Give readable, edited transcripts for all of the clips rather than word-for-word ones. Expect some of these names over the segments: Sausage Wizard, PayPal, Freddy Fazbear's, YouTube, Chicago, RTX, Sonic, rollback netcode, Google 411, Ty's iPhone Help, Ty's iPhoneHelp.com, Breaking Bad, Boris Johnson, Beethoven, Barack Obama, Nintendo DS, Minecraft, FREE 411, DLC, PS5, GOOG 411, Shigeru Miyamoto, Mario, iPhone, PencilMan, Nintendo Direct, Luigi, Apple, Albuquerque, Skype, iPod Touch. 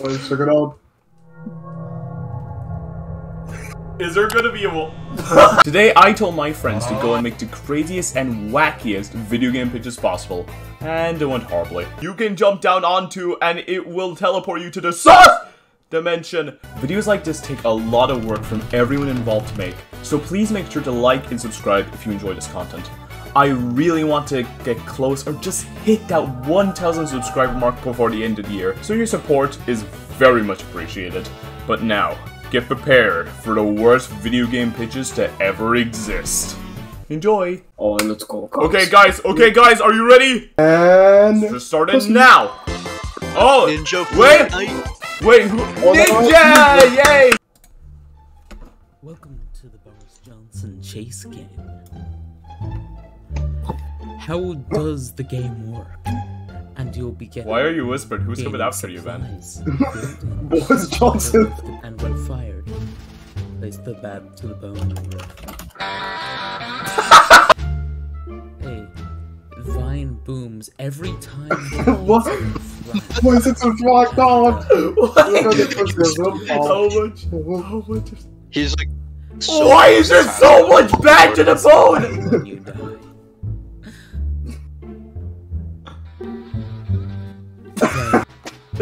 Well, check it out. Is there gonna be a wall? Today, I told my friends to go and make the craziest and wackiest video game pitches possible. And it went horribly. You can jump down onto and it will teleport you to the SUS dimension. Videos like this take a lot of work from everyone involved to make. So please make sure to like and subscribe if you enjoy this content. I really want to get close or just hit that 1,000 subscriber mark before the end of the year. So your support is very much appreciated. But now, get prepared for the worst video game pitches to ever exist. Enjoy! Oh, and let's go. Okay guys, are you ready? And... let's just start it now! Oh! Ninja wait! Wait, who? Oh, Ninja! Yay! Welcome to the Boris Johnson chase game. How does the game work? And you'll be getting... why are you whispering? Who's coming after you, man? Boris Johnson! And when fired, place the bat to the bone. A vine booms every time... what? Why is it so flagged on? How much? He's like... so why is there so much bat to the bone?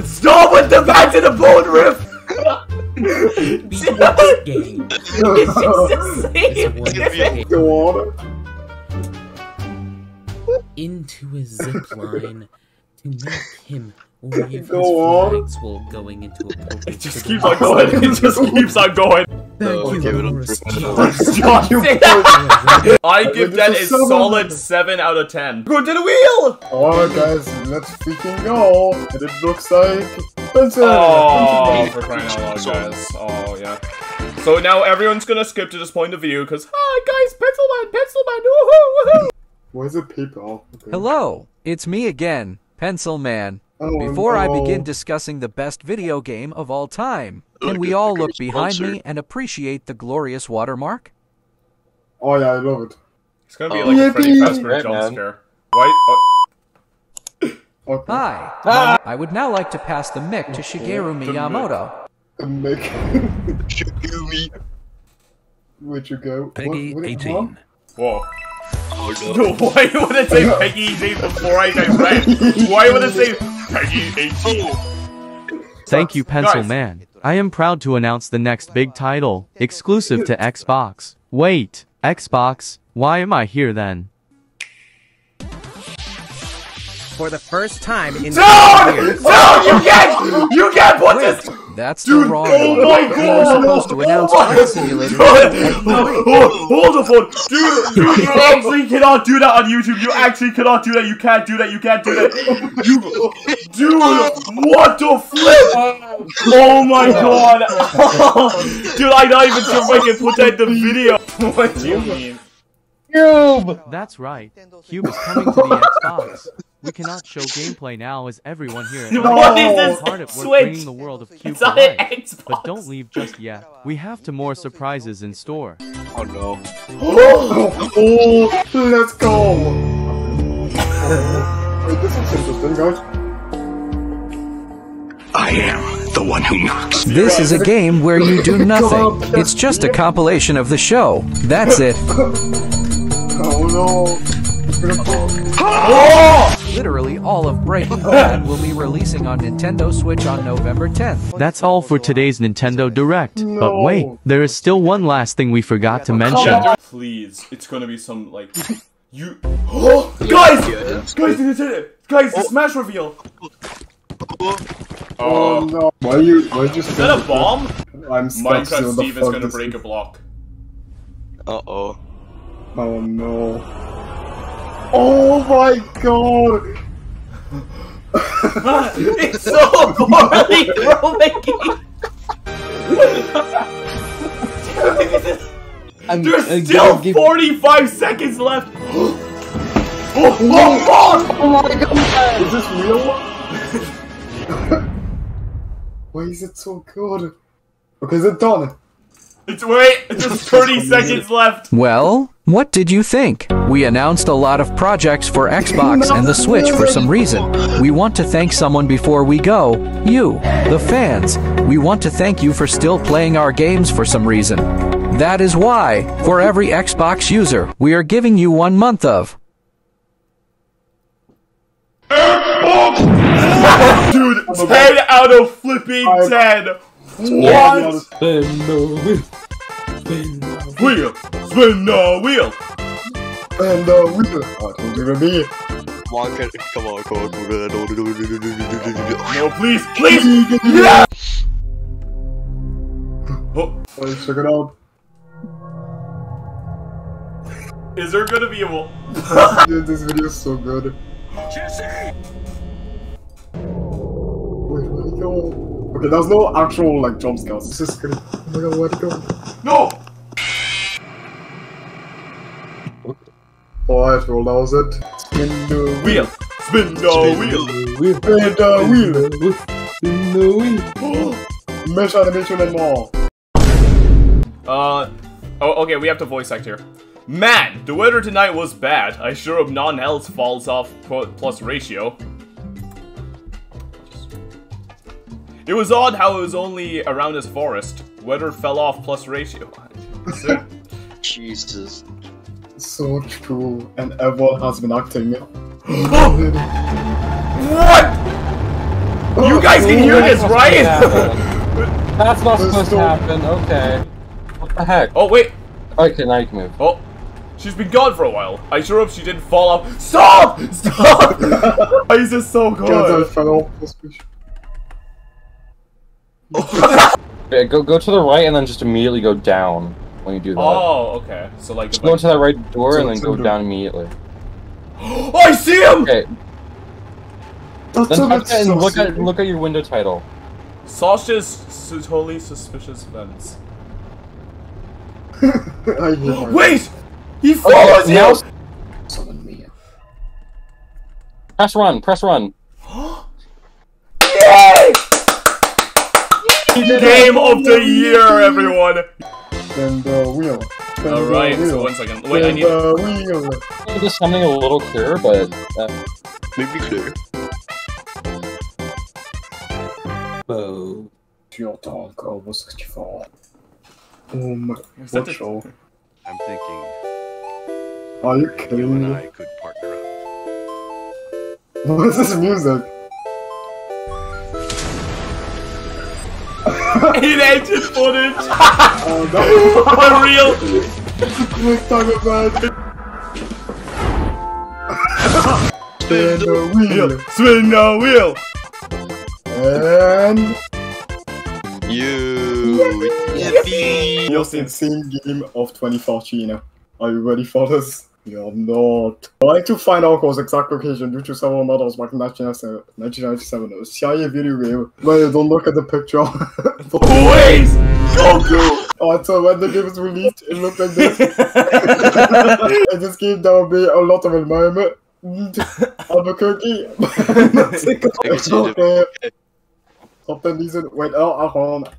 Stop with the back to the bone riff! It's just the same! It's the water. Into a zipline to make him wave his flags while going into a portal. It just keeps on going, it just keeps on going. Thank you, Boris Johnson. I give that a solid 7 out of 10. Go to the wheel! Alright guys, let's freaking go. And it looks like... oh, for crying out loud, guys. Oh, yeah. So now everyone's gonna skip to this point of view, because... hi guys, Pencilman, woohoo, woohoo! Why is it PayPal? Okay. Hello, it's me again, Pencilman. Before I begin discussing the best video game of all time, can we all look behind me and appreciate the glorious watermark? Oh yeah, I love it. It's gonna be like a Freddy Fazbear's jump scare. Okay. Hi. I would now like to pass the mic to Shigeru Miyamoto. The mic. Shigeru. Where'd you go? Peggy 18. Whoa. Oh, no. Why would it say Peggy 18 before I type? Why would it say Peggy 18? Thank you, Pencil Man. I am proud to announce the next big title, exclusive to Xbox. Wait, Xbox, why am I here then? For the first time in years. You can't put this! That's the wrong one. Oh my god! We're supposed to announce Flight Simulator. Hold the phone! Dude, you actually cannot do that on YouTube. You actually cannot do that. You can't do that. Dude, what the flip? Oh my god. Dude, I'm not even sure if I can put that in the video. What do you mean? Cube! That's right. Cube is coming to the Xbox. We cannot show gameplay now as everyone here is hard at work bringing the world of Cube to life. But don't leave just yet. We have more surprises in store. Oh no. Oh, let's go! Wait, this is interesting, guys. I am the one who knocks. This is a game where you do nothing. It's just a compilation of the show. That's it. Oh no. Oh! Literally all of Breaking Bad will be releasing on Nintendo Switch on November 10th. That's all for today's Nintendo Direct. No. But wait, there is still one last thing we forgot to mention. Please, it's gonna be some like you. Oh, guys, Nintendo, guys, the Smash reveal. Oh no! Why are you? Why just? Is that a bomb? I'm stuck. Minecraft Steve is gonna break a block. Uh oh. Oh no. Oh my god! It's so poorly filmmaking! There's still 45 seconds left! Oh my god! Is this real? Why is it so good? Okay, is it done? Wait, it's just 30 seconds left! Well? What did you think? We announced a lot of projects for Xbox and the Switch for some reason. We want to thank someone before we go, you, the fans. We want to thank you for still playing our games for some reason. That is why, for every Xbox user, we are giving you 1 month of... Xbox! Dude, 10 out of flipping 10! What? Spin the wheel! Spin the wheel! Spin the wheel! Spin the wheel! Oh, don't do it to me! Come on, come on, no, please, please! Yeah! Oh, let's check it out. Is there gonna be a wall? Dude, this video is so good. Jesse! Wait, where'd he go? Okay, there's no actual, like, jump scares. It's just gonna... Oh my god, where'd he go? No! Alright, well, that was it. Spin the wheel! Spin the wheel! Spin the wheel! Spin the wheel! Mesh animation and more! Oh, okay, we have to voice act here. Man, the weather tonight was bad. I sure hope none else falls off plus ratio. It was odd how it was only around his forest. Weather fell off plus ratio. Jesus. So true. And everyone has been acting. What? You guys can hear this, right? That's not supposed to happen. Okay. What the heck? Oh, wait. Okay, now you can move. Oh. She's been gone for a while. I sure hope she didn't fall off. Stop! Stop! Why is this so good? Yeah, go to the right and then just immediately go down when you do that. Oh, okay. So like just go to that right door and then go down immediately. Oh, I see him! Okay. That's then touch that and look at your window title. Sausage totally suspicious events. Wait! He follows you! Okay, summon me. Press run, press run. Yay! Game of the year, everyone! Spin the wheel. Alright, so 1 second. Wait, I need to do something a little clearer, but... Maybe clear. Oh. Your dog over 64. Oh my... What show? I'm thinking... Are you kidding me? I could partner up. What is this music? In ancient footage! Oh no! For real! Let's talk about it! Spin the wheel! Spin the wheel! And... You... Yippee! Most insane game of 2014. Are you ready for this? You're not. I'd like to find out cause exact location due to several models back in 1997. It was CIA video game where you don't look at the picture. Please! Don't do! Alright, so when the game was released, it looked like this. In this game, there will be a lot of environment. Albuquerque. Top 10 reason. Wait, oh, hold on.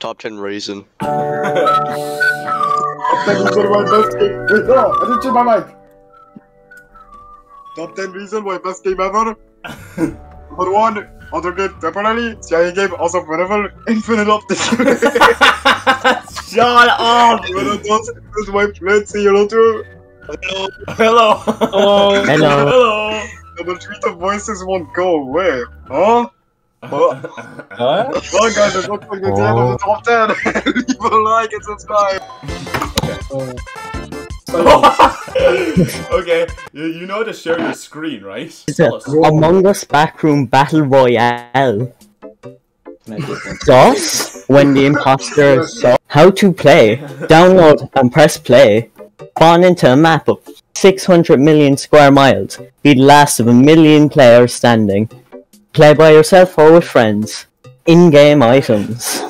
Top 10 reason. Wait, no, I didn't change my mic. Top 10 reason why best game ever. Number 1, other game temporarily, CIA game also forever, infinite optics. Shut up! This is my friend, say hello to him. Hello. Hello. Hello. Hello. Hello. Number 3, the voices won't go away. Huh? Huh? Well guys, it looks like the end of the top 10. Leave a like and subscribe. Okay. Okay, you know how to share your screen, right? Tell us. Among Us Backroom Battle Royale. Sauce? When the imposter is sauce. How to play. Download and press play. Spawn into a map of 600 million square miles. Be the last of a million players standing. Play by yourself or with friends. In-game items.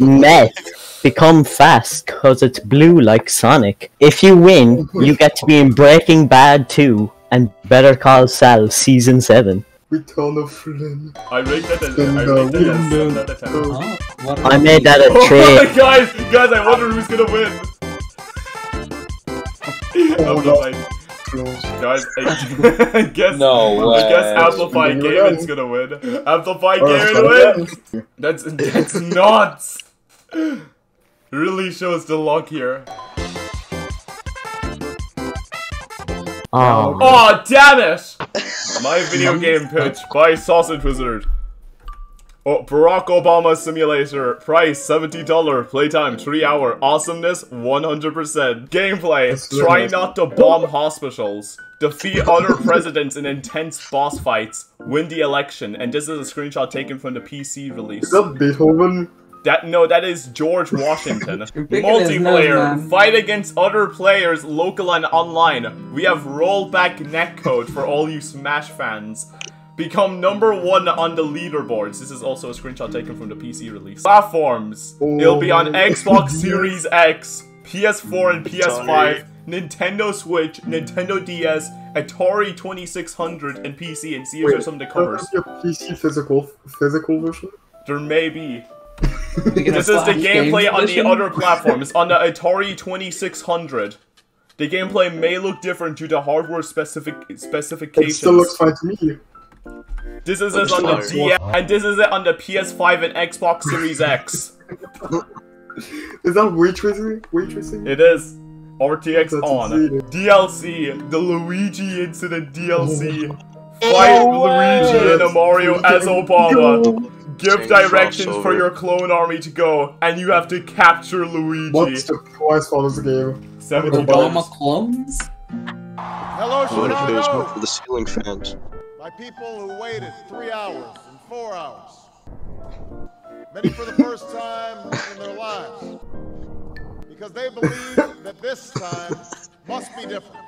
Meth. Become fast cause it's blue like Sonic. If you win, you get to be in Breaking Bad 2 and Better Call Sal Season 7. I made that a 10 out of 10. I made that a 3. Guys, I wonder who's gonna win. Guys, I guess, no way. I guess Amplify Garen's gonna win. Amplify Garen wins! That's nuts! Really shows the luck here. Oh, oh damn it! My video game pitch by Sausage Wizard. Oh, Barack Obama simulator. Price $70. Playtime 3 hour. Awesomeness 100%. Gameplay: try not to bomb hospitals. Defeat other presidents in intense boss fights. Win the election. And this is a screenshot taken from the PC release. Is that Beethoven? No, that is George Washington. Multiplayer, fight against other players, local and online. We have rollback netcode for all you Smash fans. Become #1 on the leaderboards. This is also a screenshot taken from the PC release. Platforms. Oh. It'll be on Xbox Series X, PS4 and PS5, Nintendo Switch, Nintendo DS, Atari 2600, and PC. And see if there's some of the covers. Is there a PC physical version? There may be. This is the gameplay on the other platforms. On the Atari 2600, the gameplay may look different due to hardware specifications. It still looks fine to me. This is it on the DS, and this is it on the PS5 and Xbox Series X. Is that ray tracing? It is. RTX on. DLC, the Luigi Incident DLC. Fight Luigi and Mario as Obama. Give directions for your clone army to go, and you have to capture Luigi. What's the price for this game? $70. Obama clones? Hello, Chicago. For the ceiling fans. My people who waited 3 hours and 4 hours, many for the first time in their lives, because they believe that this time must be different.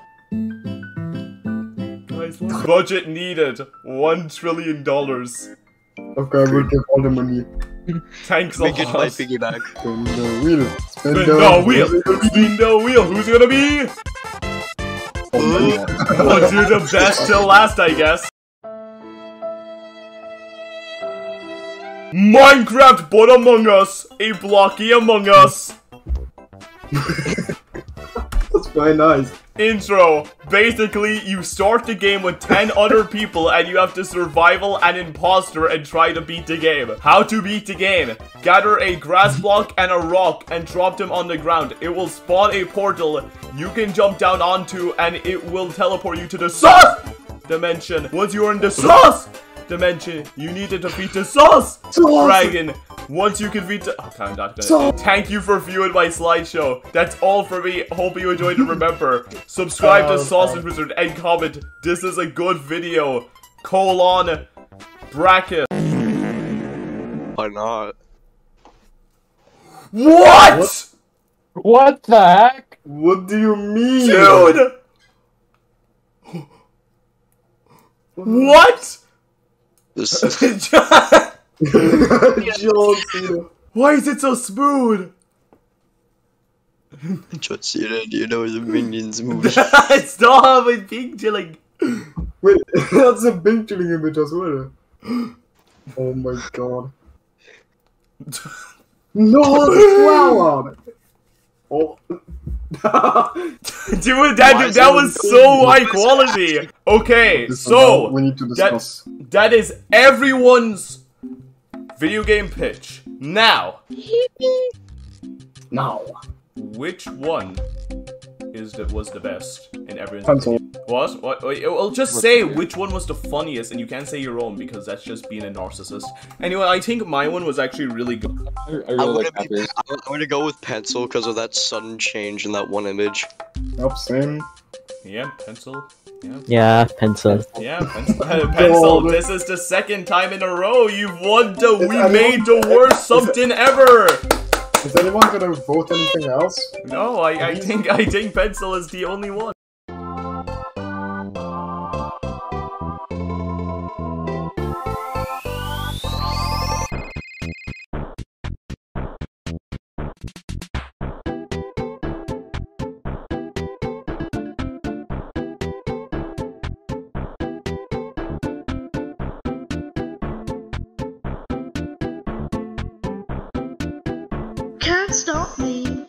Budget needed, $1 trillion. Okay, we'll give all the money. Thanks a lot. Make it my piggyback. Spin the wheel. Spin the wheel. Who's gonna be? We'll do the best till last, I guess. Minecraft, but Among Us. A blocky Among Us. That's very nice. Intro. Basically, you start the game with 10 other people and you have to survival and imposter and try to beat the game. How to beat the game. Gather a grass block and a rock and drop them on the ground. It will spawn a portal you can jump down onto and it will teleport you to the sauce dimension. Once you're in the sauce dimension, you need to defeat the sauce dragon. Once you can beat the- okay, I'm not gonna- Thank you for viewing my slideshow. That's all for me. Hope you enjoyed and remember, subscribe to Sausage Wizard and comment, this is a good video, .. Why not? WHAT?! What the heck? What do you mean? Dude! What?! Why is it so smooth? John Cena, you know the Minions movie. Stop with pink chilling. Wait, that's a pink chilling image as well. Oh my god. No, the flower. Oh. Dude, that was so high quality. Okay, so we need to discuss. That is everyone's video game pitch. Now, which one was the best in everyone's opinion? What? I'll just say which one was the funniest, and you can't say your own because that's just being a narcissist. Anyway, I think my one was actually really good. I'm gonna go with pencil because of that sudden change in that one image. Yep, same. Yeah, pencil. Yeah, pencil. Yeah, pencil. This is the second time in a row you've won the made the worst something ever. Is anyone gonna vote anything else? No, I think pencil is the only one. Can't stop me.